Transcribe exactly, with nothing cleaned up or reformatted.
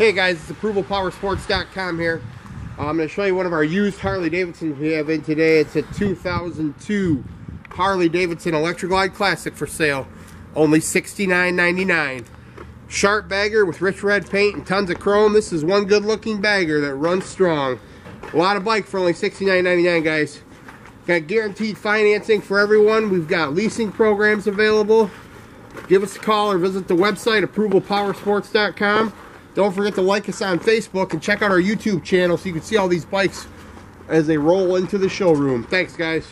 Hey guys, it's Approval Power Sports dot com here. I'm going to show you one of our used Harley Davidsons we have in today. It's a two thousand two Harley Davidson Electra Glide Classic for sale. Only sixty-nine ninety-nine. Sharp bagger with rich red paint and tons of chrome. This is one good looking bagger that runs strong. A lot of bike for only sixty-nine ninety-nine, guys. Got guaranteed financing for everyone. We've got leasing programs available. Give us a call or visit the website, Approval Power Sports dot com. Don't forget to like us on Facebook and check out our YouTube channel so you can see all these bikes as they roll into the showroom. Thanks, guys.